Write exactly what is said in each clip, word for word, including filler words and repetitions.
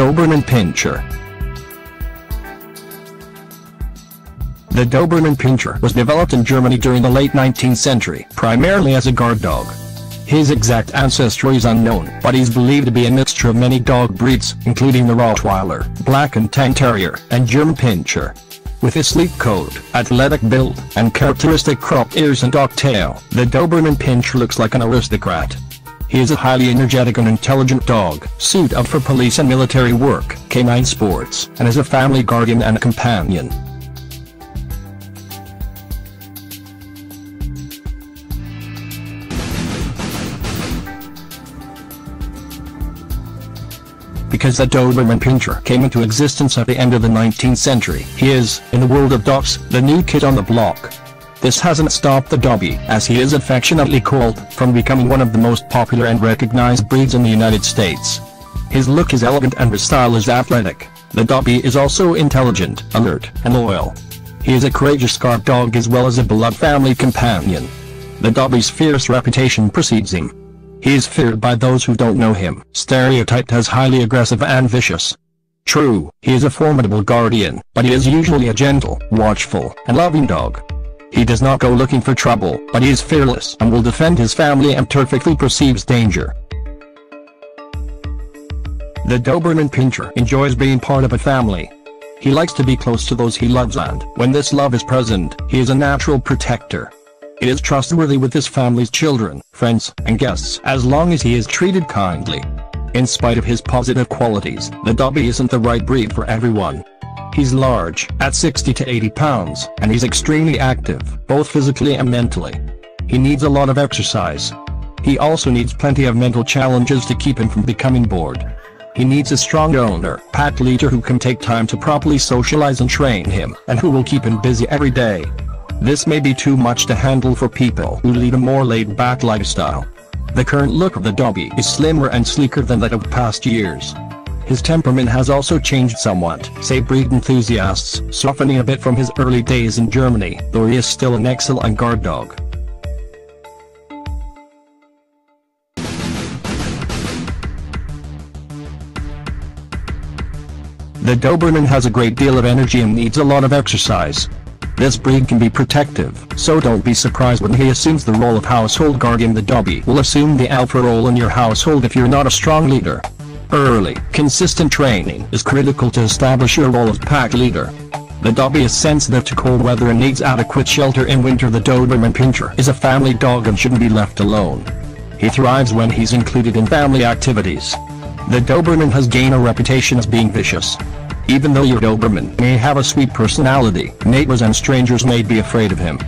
Doberman Pinscher. The Doberman Pinscher was developed in Germany during the late nineteenth century, primarily as a guard dog. His exact ancestry is unknown, but he's believed to be a mixture of many dog breeds, including the Rottweiler, Black and Tan Terrier, and German Pinscher. With his sleek coat, athletic build, and characteristic cropped ears and dark tail, the Doberman Pinscher looks like an aristocrat. He is a highly energetic and intelligent dog, suited up for police and military work, canine sports, and is a family guardian and companion. Because the Doberman Pinscher came into existence at the end of the nineteenth century, he is, in the world of dogs, the new kid on the block. This hasn't stopped the Dobby, as he is affectionately called, from becoming one of the most popular and recognized breeds in the United States. His look is elegant and his style is athletic. The Dobby is also intelligent, alert, and loyal. He is a courageous guard dog as well as a beloved family companion. The Dobby's fierce reputation precedes him. He is feared by those who don't know him, stereotyped as highly aggressive and vicious. True, he is a formidable guardian, but he is usually a gentle, watchful, and loving dog. He does not go looking for trouble, but he is fearless and will defend his family and perfectly perceives danger. The Doberman Pinscher enjoys being part of a family. He likes to be close to those he loves, and when this love is present, he is a natural protector. He is trustworthy with his family's children, friends, and guests as long as he is treated kindly. In spite of his positive qualities, the Dobby isn't the right breed for everyone. He's large, at sixty to eighty pounds, and he's extremely active, both physically and mentally. He needs a lot of exercise. He also needs plenty of mental challenges to keep him from becoming bored. He needs a strong owner, pack leader who can take time to properly socialize and train him, and who will keep him busy every day. This may be too much to handle for people who lead a more laid-back lifestyle. The current look of the Dobby is slimmer and sleeker than that of past years. His temperament has also changed somewhat, say breed enthusiasts, softening a bit from his early days in Germany, though he is still an excellent guard dog. The Doberman has a great deal of energy and needs a lot of exercise. This breed can be protective, so don't be surprised when he assumes the role of household guardian. The Dobby will assume the alpha role in your household if you're not a strong leader. Early, consistent training is critical to establish your role of pack leader. The Dobby is sensitive to cold weather and needs adequate shelter in winter. The Doberman Pinscher is a family dog and shouldn't be left alone. He thrives when he's included in family activities. The Doberman has gained a reputation as being vicious. Even though your Doberman may have a sweet personality, neighbors and strangers may be afraid of him.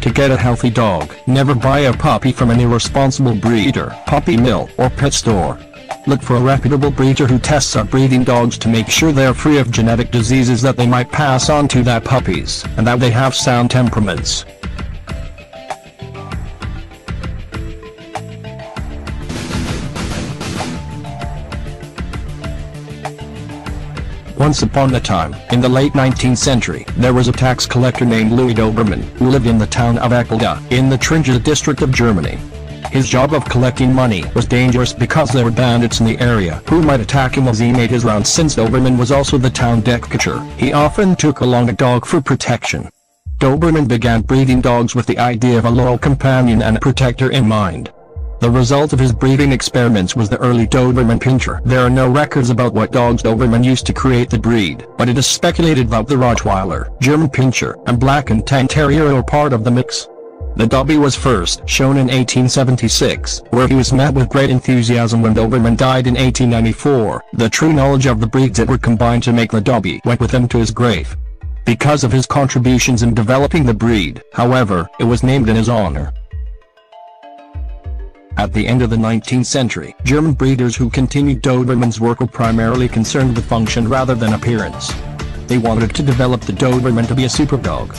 To get a healthy dog, never buy a puppy from an irresponsible breeder, puppy mill, or pet store. Look for a reputable breeder who tests out breeding dogs to make sure they're free of genetic diseases that they might pass on to their puppies, and that they have sound temperaments. Once upon a time, in the late nineteenth century, there was a tax collector named Louis Dobermann, who lived in the town of Apolda, in the Thuringia district of Germany. His job of collecting money was dangerous because there were bandits in the area who might attack him as he made his rounds. Since Dobermann was also the town decorator, he often took along a dog for protection. Dobermann began breeding dogs with the idea of a loyal companion and a protector in mind. The result of his breeding experiments was the early Doberman Pinscher. There are no records about what dogs Doberman used to create the breed, but it is speculated that the Rottweiler, German Pinscher, and Black and Tan Terrier are part of the mix. The Dobby was first shown in eighteen seventy-six, where he was met with great enthusiasm. When Doberman died in eighteen ninety-four, the true knowledge of the breeds that were combined to make the Dobby went with him to his grave. Because of his contributions in developing the breed, however, it was named in his honor. At the end of the nineteenth century, German breeders who continued Doberman's work were primarily concerned with function rather than appearance. They wanted to develop the Doberman to be a superdog.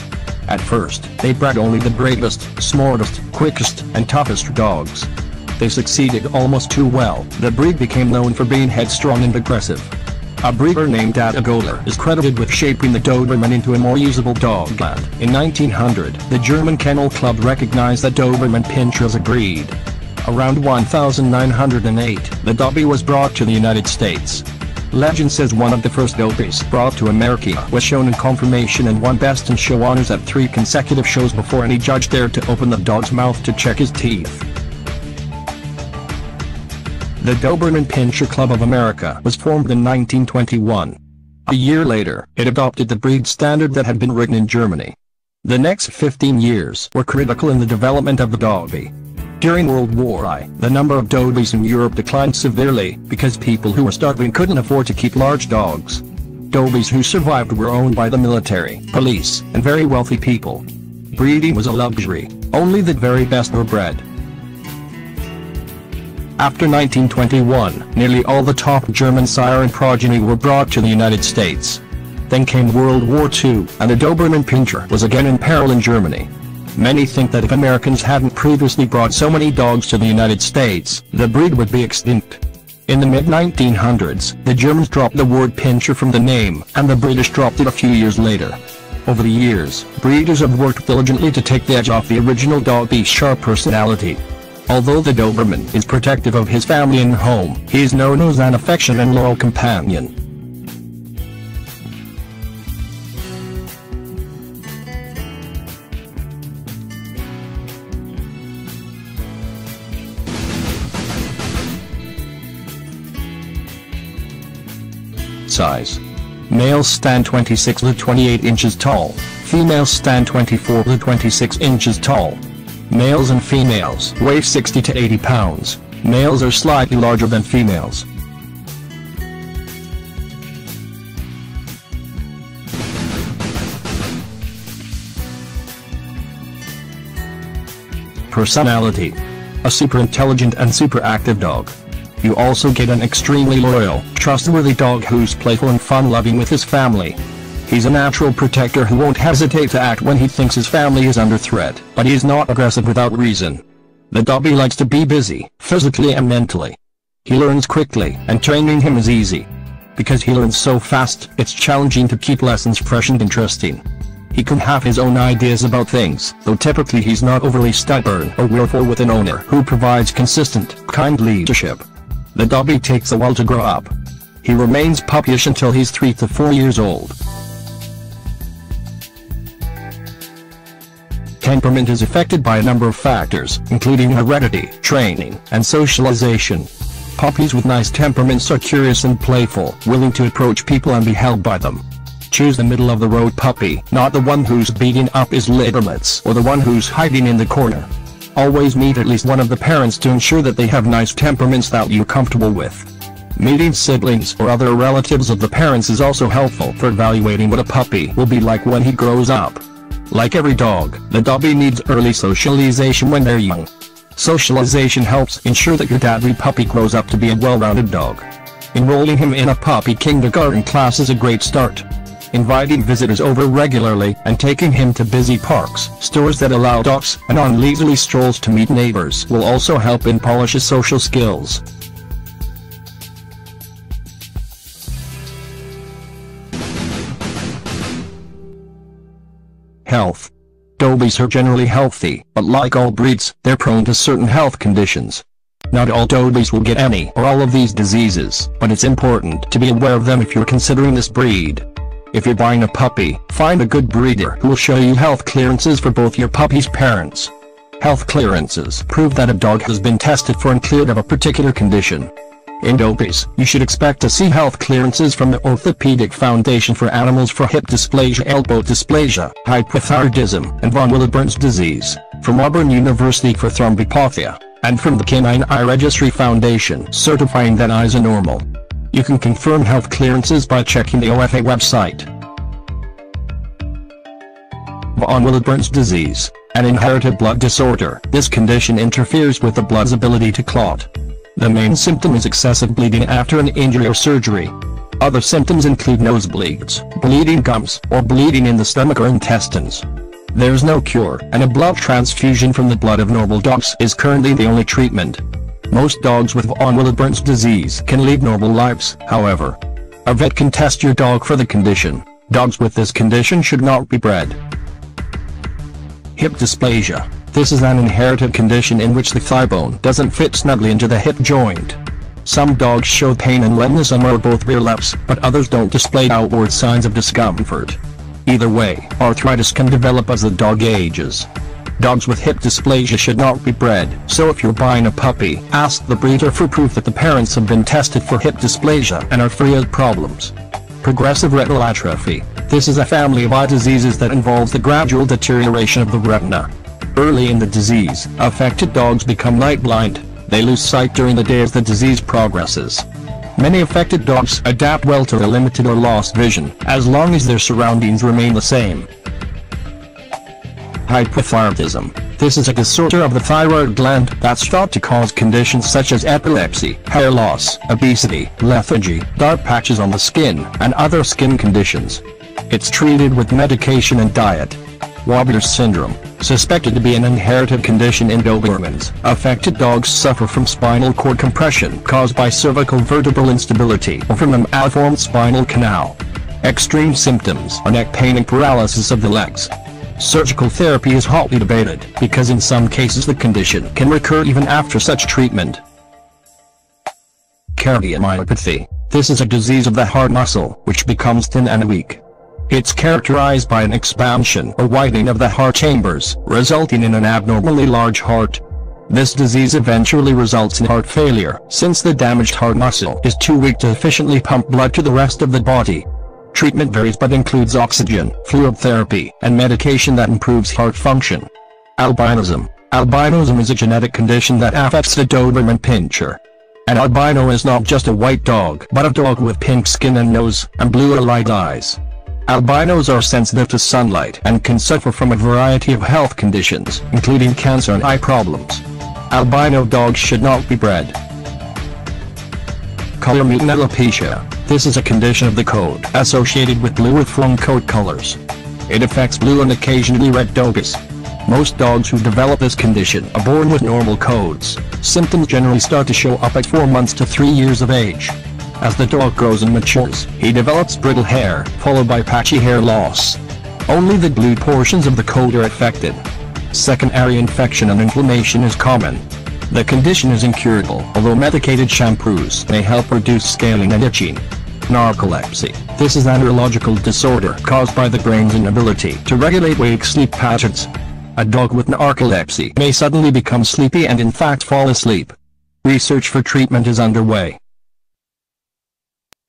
At first, they bred only the bravest, smartest, quickest, and toughest dogs. They succeeded almost too well. The breed became known for being headstrong and aggressive. A breeder named Adagoler is credited with shaping the Doberman into a more usable dog. And in nineteen hundred, the German Kennel Club recognized the Doberman Pinscher as a breed. Around nineteen oh eight, the Dobby was brought to the United States. Legend says one of the first Dober's brought to America was shown in confirmation and won Best in Show honors at three consecutive shows before any judge dared to open the dog's mouth to check his teeth. The Doberman Pinscher Club of America was formed in nineteen twenty-one. A year later, it adopted the breed standard that had been written in Germany. The next fifteen years were critical in the development of the Dobby. During World War the Second, the number of Dobies in Europe declined severely because people who were starving couldn't afford to keep large dogs. Dobies who survived were owned by the military, police, and very wealthy people. Breeding was a luxury, only the very best were bred. After nineteen twenty-one, nearly all the top German sire and progeny were brought to the United States. Then came World War Two, and the Doberman Pinscher was again in peril in Germany. Many think that if Americans hadn't previously brought so many dogs to the United States, the breed would be extinct. In the mid nineteen hundreds, the Germans dropped the word pinscher from the name, and the British dropped it a few years later. Over the years, breeders have worked diligently to take the edge off the original Dobby's sharp personality. Although the Doberman is protective of his family and home, he is known as an affectionate and loyal companion. Size. Males stand twenty-six to twenty-eight inches tall, females stand twenty-four to twenty-six inches tall. Males and females weigh sixty to eighty pounds, males are slightly larger than females. Personality. A super intelligent and super active dog. You also get an extremely loyal, trustworthy dog who's playful and fun-loving with his family. He's a natural protector who won't hesitate to act when he thinks his family is under threat, but he's not aggressive without reason. The Dobby likes to be busy, physically and mentally. He learns quickly, and training him is easy. Because he learns so fast, it's challenging to keep lessons fresh and interesting. He can have his own ideas about things, though typically he's not overly stubborn or willful with an owner who provides consistent, kind leadership. The Dobby takes a while to grow up. He remains puppyish until he's three to four years old. Temperament is affected by a number of factors, including heredity, training, and socialization. Puppies with nice temperaments are curious and playful, willing to approach people and be held by them. Choose the middle-of-the-road puppy, not the one who's beating up his ligaments or the one who's hiding in the corner. Always meet at least one of the parents to ensure that they have nice temperaments that you're comfortable with. Meeting siblings or other relatives of the parents is also helpful for evaluating what a puppy will be like when he grows up. Like every dog, the Dobby needs early socialization when they're young. Socialization helps ensure that your Dobby puppy grows up to be a well-rounded dog. Enrolling him in a puppy kindergarten class is a great start. Inviting visitors over regularly and taking him to busy parks, stores that allow dogs, and on leisurely strolls to meet neighbors will also help in polish his social skills. Health. Dobies are generally healthy, but like all breeds, they're prone to certain health conditions. Not all Dobies will get any or all of these diseases, but it's important to be aware of them if you're considering this breed. If you're buying a puppy, find a good breeder who will show you health clearances for both your puppy's parents. Health clearances prove that a dog has been tested for and cleared of a particular condition. In Dobies, you should expect to see health clearances from the Orthopedic Foundation for Animals for hip dysplasia, elbow dysplasia, hypothyroidism, and Von Willebrand's disease, from Auburn University for thrombopathia, and from the Canine Eye Registry Foundation certifying that eyes are normal. You can confirm health clearances by checking the O F A website. Von Willebrand's disease, an inherited blood disorder. This condition interferes with the blood's ability to clot. The main symptom is excessive bleeding after an injury or surgery. Other symptoms include nosebleeds, bleeding gums, or bleeding in the stomach or intestines. There's no cure, and a blood transfusion from the blood of normal dogs is currently the only treatment. Most dogs with Von Willebrand's disease can lead normal lives, however. A vet can test your dog for the condition. Dogs with this condition should not be bred. Hip dysplasia. This is an inherited condition in which the thigh bone doesn't fit snugly into the hip joint. Some dogs show pain and lameness or both rear laps, but others don't display outward signs of discomfort. Either way, arthritis can develop as the dog ages. Dogs with hip dysplasia should not be bred, so if you're buying a puppy, ask the breeder for proof that the parents have been tested for hip dysplasia and are free of problems. Progressive retinal atrophy. This is a family of eye diseases that involves the gradual deterioration of the retina. Early in the disease, affected dogs become night blind. They lose sight during the day as the disease progresses. Many affected dogs adapt well to a limited or lost vision, as long as their surroundings remain the same. Hypothyroidism. This is a disorder of the thyroid gland that's thought to cause conditions such as epilepsy, hair loss, obesity, lethargy, dark patches on the skin, and other skin conditions. It's treated with medication and diet. Wobbler's syndrome. Suspected to be an inherited condition in Dobermans, affected dogs suffer from spinal cord compression caused by cervical vertebral instability or from an malformed spinal canal. Extreme symptoms are neck pain and paralysis of the legs. Surgical therapy is hotly debated, because in some cases the condition can recur even after such treatment. Cardiomyopathy. This is a disease of the heart muscle, which becomes thin and weak. It's characterized by an expansion or widening of the heart chambers, resulting in an abnormally large heart. This disease eventually results in heart failure, since the damaged heart muscle is too weak to efficiently pump blood to the rest of the body. Treatment varies but includes oxygen, fluid therapy, and medication that improves heart function. Albinism. Albinism is a genetic condition that affects the Doberman Pinscher. An albino is not just a white dog, but a dog with pink skin and nose, and blue or light eyes. Albinos are sensitive to sunlight and can suffer from a variety of health conditions, including cancer and eye problems. Albino dogs should not be bred. Color mutant alopecia. This is a condition of the coat associated with blue with from coat colors. It affects blue and occasionally red dogs. Most dogs who develop this condition are born with normal coats. Symptoms generally start to show up at four months to three years of age. As the dog grows and matures, he develops brittle hair, followed by patchy hair loss. Only the blue portions of the coat are affected. Secondary infection and inflammation is common. The condition is incurable, although medicated shampoos may help reduce scaling and itching. Narcolepsy. This is a neurological disorder caused by the brain's inability to regulate wake sleep patterns. A dog with narcolepsy may suddenly become sleepy and in fact fall asleep. Research for treatment is underway.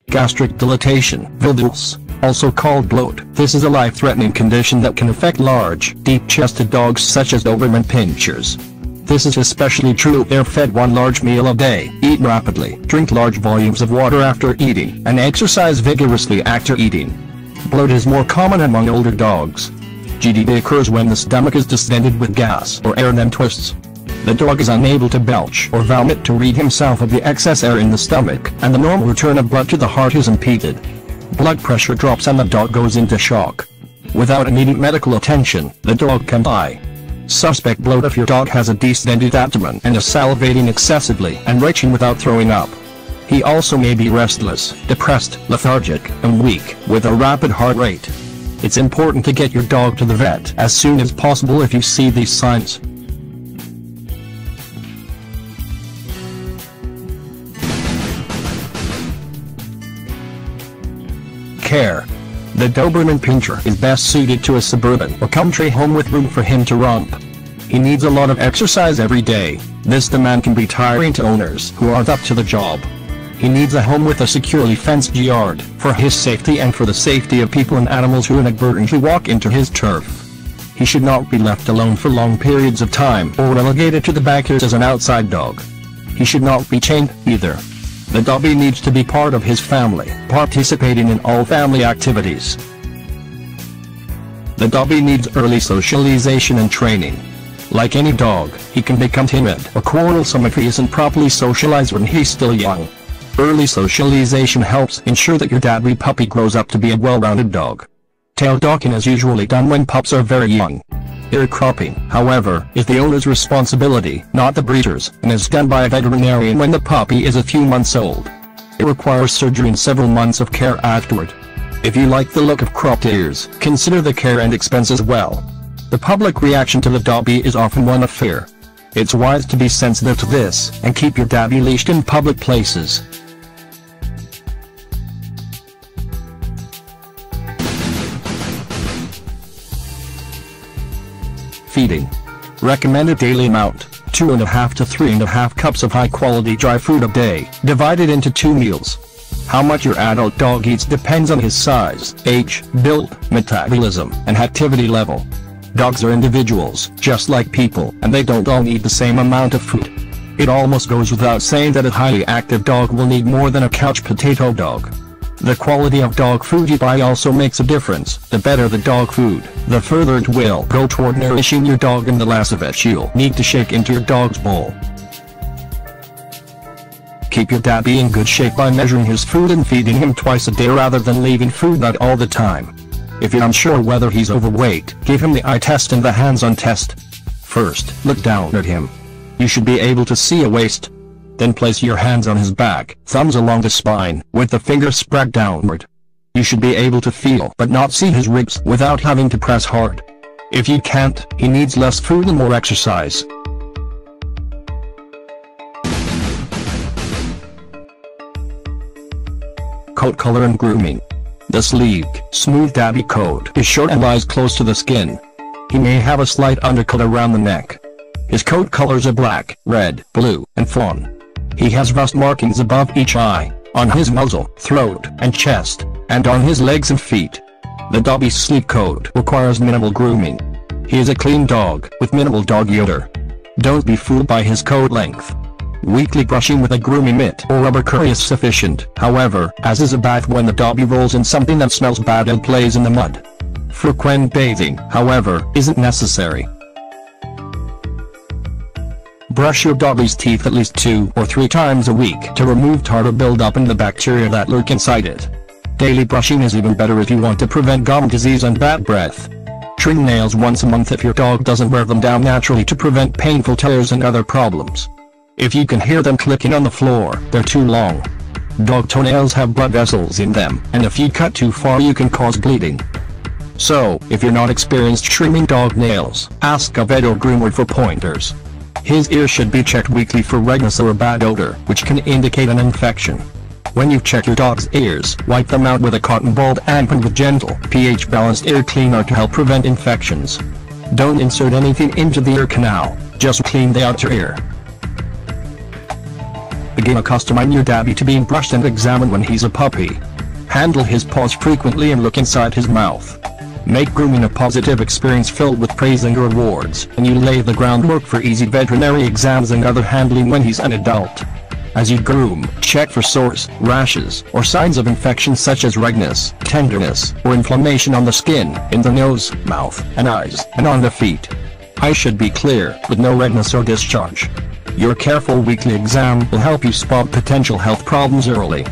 Gastric dilatation volvulus, also called bloat. This is a life-threatening condition that can affect large, deep-chested dogs such as Doberman Pinschers. This is especially true if they're fed one large meal a day, eat rapidly, drink large volumes of water after eating, and exercise vigorously after eating. Bloat is more common among older dogs. G D occurs when the stomach is distended with gas or air and then twists. The dog is unable to belch or vomit to rid himself of the excess air in the stomach, and the normal return of blood to the heart is impeded. Blood pressure drops and the dog goes into shock. Without immediate medical attention, the dog can die. Suspect bloat if your dog has a distended abdomen and is salivating excessively and retching without throwing up. He also may be restless, depressed, lethargic, and weak, with a rapid heart rate. It's important to get your dog to the vet as soon as possible if you see these signs. Care. The Doberman Pinscher is best suited to a suburban or country home with room for him to romp. He needs a lot of exercise every day. This demand can be tiring to owners who aren't up to the job. He needs a home with a securely fenced yard, for his safety and for the safety of people and animals who inadvertently walk into his turf. He should not be left alone for long periods of time or relegated to the backyard as an outside dog. He should not be chained, either. The Dobby needs to be part of his family, participating in all family activities. The Dobby needs early socialization and training. Like any dog, he can become timid or quarrelsome if he isn't properly socialized when he's still young. Early socialization helps ensure that your Dobby puppy grows up to be a well-rounded dog. Tail docking is usually done when pups are very young. Ear cropping, however, is the owner's responsibility, not the breeder's, and is done by a veterinarian when the puppy is a few months old. It requires surgery and several months of care afterward. If you like the look of cropped ears, consider the care and expense as well. The public reaction to the Dobby is often one of fear. It's wise to be sensitive to this and keep your tabby leashed in public places. Feeding. Recommended daily amount, two and a half to three and a half cups of high-quality dry fruit a day, divided into two meals. How much your adult dog eats depends on his size, age, build, metabolism, and activity level. Dogs are individuals, just like people, and they don't all need the same amount of food. It almost goes without saying that a highly active dog will need more than a couch potato dog. The quality of dog food you buy also makes a difference. The better the dog food, the further it will go toward nourishing your dog and the less of it you'll need to shake into your dog's bowl. Keep your tabby in good shape by measuring his food and feeding him twice a day rather than leaving food out all the time. If you're unsure whether he's overweight, give him the eye test and the hands-on test. First, look down at him. You should be able to see a waist. Then place your hands on his back, thumbs along the spine, with the fingers spread downward. You should be able to feel but not see his ribs without having to press hard. If you can't, he needs less food and more exercise. Coat color and grooming. The sleek, smooth tabby coat is short and lies close to the skin. He may have a slight undercoat around the neck. His coat colors are black, red, blue, and fawn. He has rust markings above each eye, on his muzzle, throat, and chest, and on his legs and feet. The Dobby's sleek coat requires minimal grooming. He is a clean dog, with minimal dog odor. Don't be fooled by his coat length. Weekly brushing with a grooming mitt or rubber curry is sufficient, however, as is a bath when the Dobby rolls in something that smells bad and plays in the mud. Frequent bathing, however, isn't necessary. Brush your Dobby's teeth at least two or three times a week to remove tartar buildup and the bacteria that lurk inside it. Daily brushing is even better if you want to prevent gum disease and bad breath. Trim nails once a month if your dog doesn't wear them down naturally to prevent painful tears and other problems. If you can hear them clicking on the floor, they're too long. Dog toenails have blood vessels in them, and if you cut too far you can cause bleeding. So, if you're not experienced trimming dog nails, ask a vet or groomer for pointers. His ear should be checked weekly for redness or a bad odor, which can indicate an infection. When you check your dog's ears, wipe them out with a cotton ball dampened with gentle, pH-balanced ear cleaner to help prevent infections. Don't insert anything into the ear canal, just clean the outer ear. Begin accustoming your tabby to being brushed and examined when he's a puppy. Handle his paws frequently and look inside his mouth. Make grooming a positive experience filled with praise and rewards, and you lay the groundwork for easy veterinary exams and other handling when he's an adult. As you groom, check for sores, rashes, or signs of infection such as redness, tenderness, or inflammation on the skin, in the nose, mouth, and eyes, and on the feet. Eyes should be clear, with no redness or discharge. Your careful weekly exam will help you spot potential health problems early.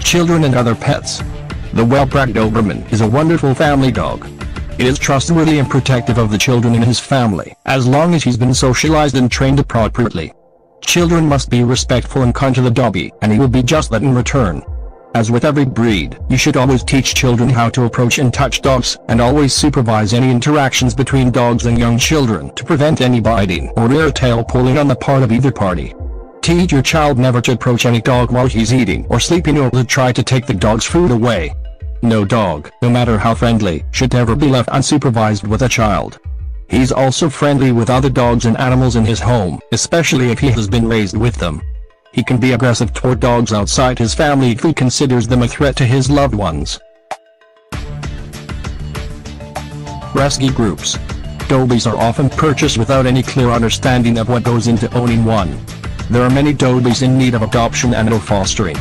Children and other pets. The well-bred Doberman is a wonderful family dog. It is trustworthy and protective of the children in his family, as long as he's been socialized and trained appropriately. Children must be respectful and kind to the Dobby, and he will be just that in return. As with every breed, you should always teach children how to approach and touch dogs, and always supervise any interactions between dogs and young children to prevent any biting or rear tail pulling on the part of either party. Teach your child never to approach any dog while he's eating or sleeping or to try to take the dog's food away. No dog, no matter how friendly, should ever be left unsupervised with a child. He's also friendly with other dogs and animals in his home, especially if he has been raised with them. He can be aggressive toward dogs outside his family if he considers them a threat to his loved ones. Rescue groups. Dobies are often purchased without any clear understanding of what goes into owning one. There are many Dobies in need of adoption and/or fostering.